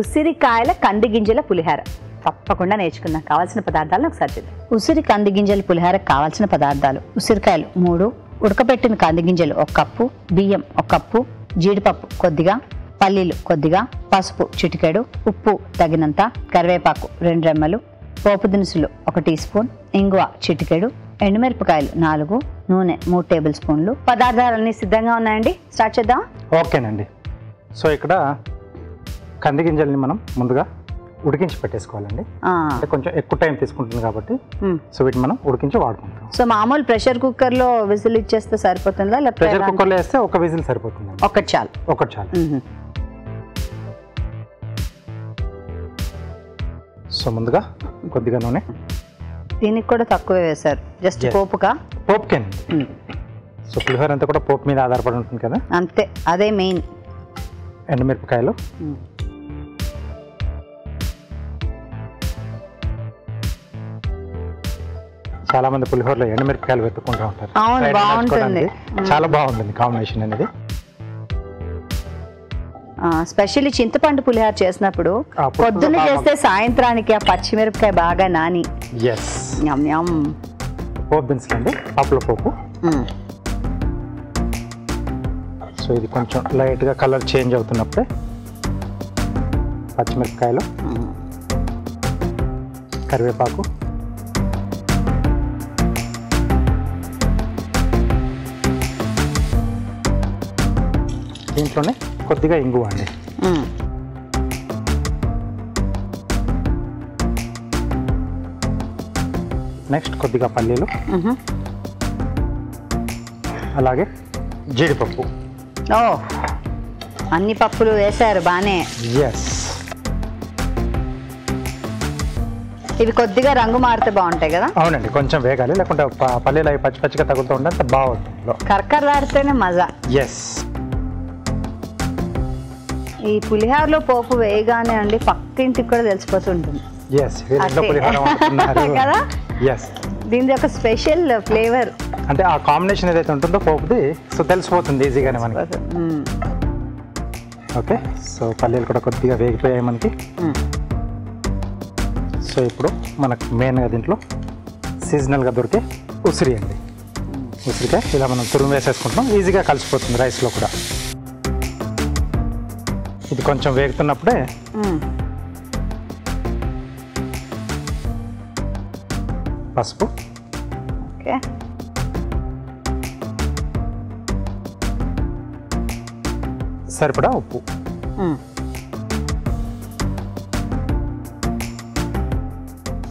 ఉసిరికాయల కంది గింజల పులిహార తప్పకుండా నేర్చుకున్నా। కావాల్సిన పదార్థాలను ఒకసారి చూద్దాం। ఉసిరి కంది గింజల పులిహార కావాల్సిన పదార్థాలు ఉసిరికాయలు 3, ఉడకబెట్టిన కంది గింజలు 1 కప్పు, బియ్యం 1 కప్పు, జీడిపప్పు కొద్దిగా, పల్లీలు కొద్దిగా, పసుపు చిటికెడు, ఉప్పు తగినంత, కరివేపాకు 2 రెమ్మలు, పోపు దినుసులు 1 టీ స్పూన్, ఇంగువ చిటికెడు, ఎండుమిరపకాయలు 4, నూనె 3 టేబుల్ స్పూన్లు। పదార్థాలన్నీ సిద్ధంగా ఉన్నాయండి, స్టార్ట్ చేద్దాం। ఓకేనండి। సో ఇక్కడ కంది గింజల్ని మనం ముందుగా ఉడికించి పెట్టేసుకోవాలండి, అంటే కొంచెం ఎక్కువ టైం తీసుకుంటుంది కాబట్టి సో వీటిని మనం ఉడికించి వాడుకుంటాం। సో మామూలు ప్రెషర్ కుక్కర్ లో విజిల్ ఇచ్చేస్తే సరిపోతుందా? లేకపోతే ప్రెషర్ కుక్కర్ లో వేస్తే ఒక విజిల్ సరిపోతుంది, ఒకటి చాలు। సో ముందుగా కొద్దిగా నూనె, దీనికి కూడా తక్కువే వేశారు, జస్ట్ పోపుకే। సో పులిహోర అంతా కూడా పోపు మీద ఆధారపడి ఉంటుంది కదా, అంతే, అదే మెయిన్। ఎండుమిరపకాయలు, చాలా మంది పులిహోరలో ఎండుమిరపకాయలు వెతుక్కుంటూ ఉంటారు, చాలా బాగుంటుంది కాంబినేషన్ అనేది। స్పెషల్లీ చింతపండు పులిహోర చేసినప్పుడు పొద్దున్న చేస్తే సాయంత్రానికి ఆ పచ్చిమిరపకాయ బాగా నాని పోపుండి అప్పుల పోపు। సో ఇది కొంచెం లైట్గా కలర్ చేంజ్ అవుతున్నప్పుడే పచ్చిమిరపకాయలు, కరివేపాకు, దీంట్లోనే కొద్దిగా ఇంగువ అండి। నెక్స్ట్ కొద్దిగా పల్లీలు, అలాగే జీడిపప్పు, అన్ని పప్పులు వేశారు బానే। ఇవి కొద్దిగా రంగు మారితే బాగుంటాయి కదా? అవునండి, కొంచెం వేగాలి, లేకుంటే పల్లీలు అవి పచ్చి పచ్చిగా తగులుతూ ఉంటే బాగుంటుంది, కరకరలాడితేనే మజా। ఈ పులిహోరలో పోపు వేయగానే అండి పక్కింటికి కూడా తెలిసిపోతుంటుంది కదా, దీని యొక్క స్పెషల్ ఫ్లేవర్ అంటే ఆ కాంబినేషన్ ఏదైతే ఉంటుందో పోపుది, సో తెలిసిపోతుంది ఈజీగానే మనకి। ఓకే, సో పల్లీలు కూడా కొద్దిగా వేగిపోయాయి మనకి। సో ఇప్పుడు మనకు మెయిన్గా దీంట్లో సీజనల్గా దొరికే ఉసిరి అండి, ఉసిరికాయ ఇలా మనం తురుము వేసేసుకుంటాం, ఈజీగా కలిసిపోతుంది రైస్లో కూడా। ఇది కొంచెం వేగుతున్నప్పుడే పసుపు, సరిపడా ఉప్పు,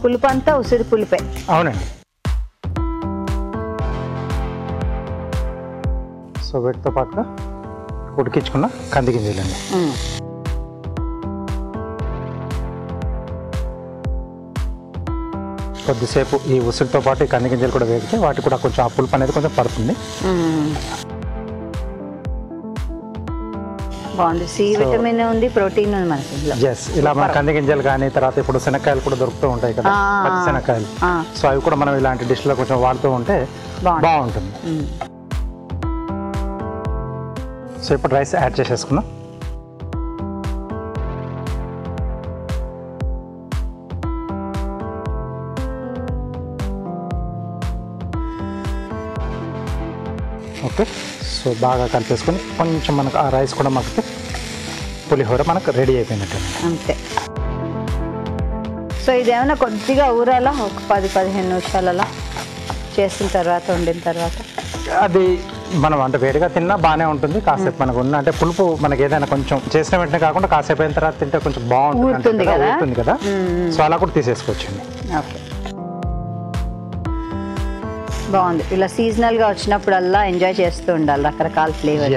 పులుపు అంతా ఉసిరి పులిపే। అవునండి। సో వీటితో పాటుగా ఉడికించుకున్న కంది గింజలండి, కొద్దిసేపు ఈ ఉసిరితో పాటు ఈ కంది గింజలు కూడా వేగితే వాటికి కూడా కొంచెం ఆ పులుపు అనేది కొంచెం పడుతుంది, బాగుంది, సి విటమిన్ ఉంది, ప్రోటీన్ ఉంది మనకి। ఇలా మన కంది గింజలు కానీ తర్వాత ఇప్పుడు శనక్కాయలు కూడా దొరుకుతూ ఉంటాయి కదా, పచ్చి శనక్కాయలు, సో అవి కూడా మనం ఇలాంటి డిష్లో కొంచెం వాడుతూ ఉంటే బాగుంటుంది। సో ఇప్పుడు రైస్ యాడ్ చేసేసుకున్నాం, ఓకే। సో బాగా కలిపేసుకొని కొంచెం మనకు ఆ రైస్ కూడా మగ్గితే పులిహోర మనకు రెడీ అయిపోయినట్టు, అంతే। సో ఇదేమైనా కొద్దిగా ఊరాల ఒక 10-15 నిమిషాలలో చేసిన తర్వాత వండిన తర్వాత అది మనం అంటే వేడిగా తిన్నా బాగానే ఉంటుంది, కాసేపు మనకు ఉన్న అంటే పులుపు మనకి ఏదైనా కొంచెం చేసిన వెంటనే కాకుండా కాసేపు అయిన తర్వాత తింటే కొంచెం బాగుంటుంది కదా, సో అలా కూడా తీసేసుకోవచ్చండి। ఓకే, బాగుంది, ఇలా సీజనల్గా వచ్చినప్పుడల్లా ఎంజాయ్ చేస్తూ ఉండాలి రకరకాల ఫ్లేవర్।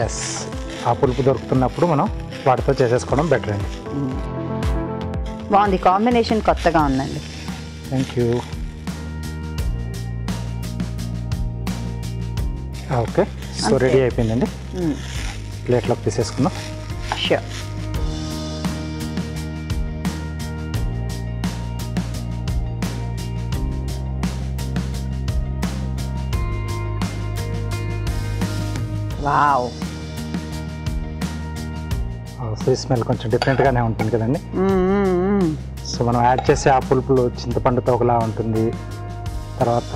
ఆ పులుపు దొరుకుతున్నప్పుడు మనం వాటితో చేసేసుకోవడం బెటర్ అండి। బాగుంది, కాంబినేషన్ కొత్తగా ఉందండి, thank you. Okay, so ready అయిపోయిందండి, ప్లేట్లోకి తీసేసుకుందాం। షూర్, వావ్, ఫిష్ స్మెల్ కొంచెం డిఫరెంట్ గానే ఉంటుంది కదండి. సో మనం యాడ్ చేసే ఆ పులుపులో చింతపండుతో ఒకలా ఉంటుంది, తర్వాత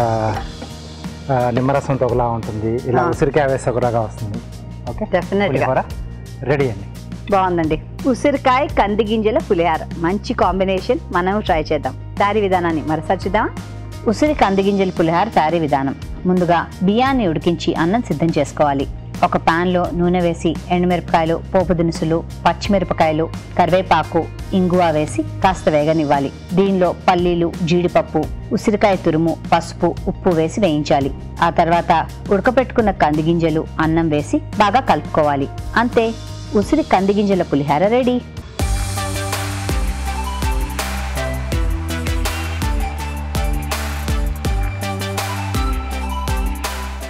నిమ్మరసంతో ఒకలా ఉంటుంది, ఇలా ఉసిరికాయ వేసి ఒకలాగా వస్తుంది. ఓకే, డెఫినెట్గా రెడీ అండి. బాగుందండి ఉసిరికాయ కంది గింజల పులిహార, మంచి కాంబినేషన్. మనం ట్రై చేద్దాం. తయారీ విధానాన్ని మరోసారి చూద్దాం. ఉసిరి కంది గింజల పులిహార తయారీ విధానం. ముందుగా బియ్యాన్ని ఉడికించి అన్నం సిద్ధం చేసుకోవాలి. ఒక ప్యాన్లో నూనె వేసి ఎండుమిరపకాయలు, పోపు దినుసులు, పచ్చిమిరపకాయలు, కరివేపాకు, ఇంగువ వేసి కాస్త వేగనివ్వాలి. దీనిలో పల్లీలు, జీడిపప్పు, ఉసిరికాయ తురుము, పసుపు, ఉప్పు వేసి వేయించాలి. ఆ తర్వాత ఉడకపెట్టుకున్న కందిగింజలు అన్నం వేసి బాగా కలుపుకోవాలి. అంతే, ఉసిరి కందిగింజల పులిహార రెడీ.